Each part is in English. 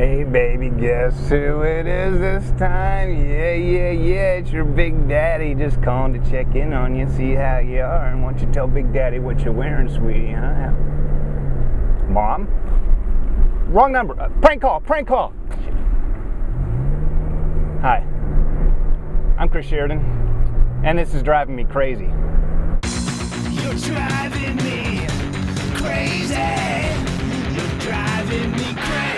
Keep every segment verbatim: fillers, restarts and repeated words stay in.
Hey baby, guess who it is this time? Yeah, yeah, yeah, it's your big daddy. Just calling to check in on you, see how you are. And why don't you tell big daddy what you're wearing, sweetie, huh? Mom? Wrong number. Uh, prank call, prank call. Shit. Hi, I'm Chris Sheridan, and this is driving me crazy. You're driving me crazy. You're driving me crazy.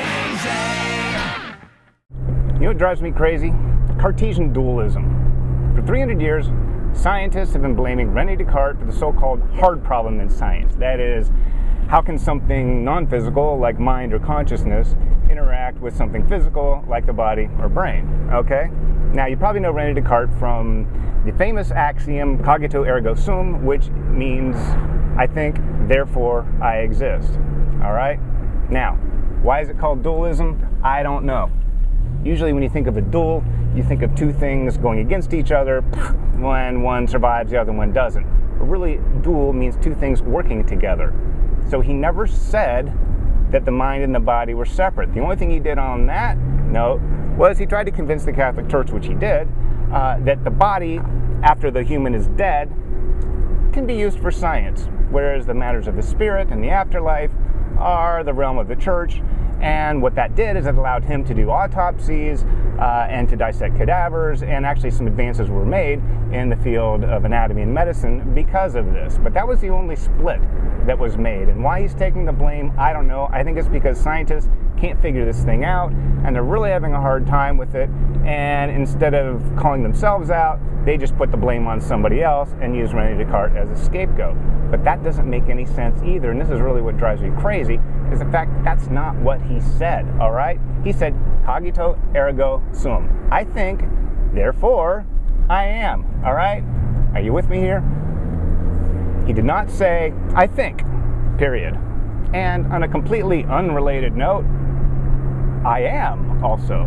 You know what drives me crazy? Cartesian dualism. For three hundred years, scientists have been blaming René Descartes for the so-called hard problem in science. That is, how can something non-physical, like mind or consciousness, interact with something physical, like the body or brain? Okay? Now, you probably know René Descartes from the famous axiom, cogito ergo sum, which means, I think, therefore I exist. All right? Now, why is it called dualism? I don't know. Usually when you think of a duel, you think of two things going against each other, when one survives, the other one doesn't. But really, duel means two things working together. So he never said that the mind and the body were separate. The only thing he did on that note was he tried to convince the Catholic Church, which he did, uh, that the body, after the human is dead, can be used for science, whereas the matters of the spirit and the afterlife are the realm of the Church. And what that did is it allowed him to do autopsies uh, and to dissect cadavers, and actually some advances were made in the field of anatomy and medicine because of this. But that was the only split that was made. And why he's taking the blame, I don't know. I think it's because scientists can't figure this thing out, and they're really having a hard time with it. And instead of calling themselves out, they just put the blame on somebody else and use René Descartes as a scapegoat. But that doesn't make any sense either, and this is really what drives me crazy, is the fact that that's not what he said, all right? He said, cogito ergo sum. I think, therefore, I am, all right? Are you with me here? He did not say, I think, period. And on a completely unrelated note, I am also.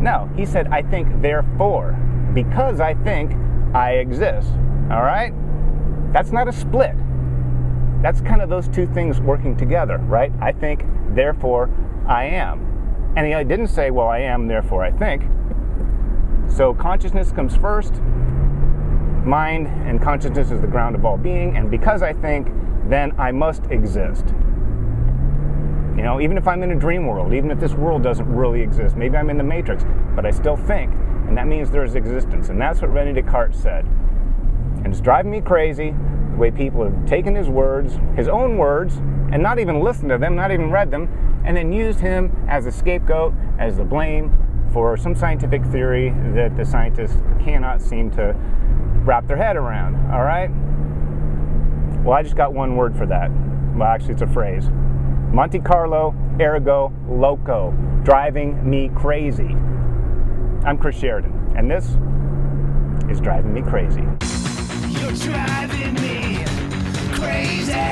No, he said, I think, therefore, because I think, I exist, all right? That's not a split. That's kind of those two things working together, right? I think, therefore, I am. And he didn't say, well, I am, therefore, I think. So consciousness comes first. Mind and consciousness is the ground of all being. And because I think, then I must exist. You know, even if I'm in a dream world, even if this world doesn't really exist, maybe I'm in the Matrix, but I still think, and that means there is existence. And that's what René Descartes said. And it's driving me crazy the way people have taken his words, his own words, and not even listened to them, not even read them, and then used him as a scapegoat, as the blame for some scientific theory that the scientists cannot seem to wrap their head around, all right? Well, I just got one word for that. Well, actually, it's a phrase. Monte Carlo Ergo Loco, driving me crazy. I'm Chris Sheridan, and this is Driving Me Crazy. You're driving me crazy.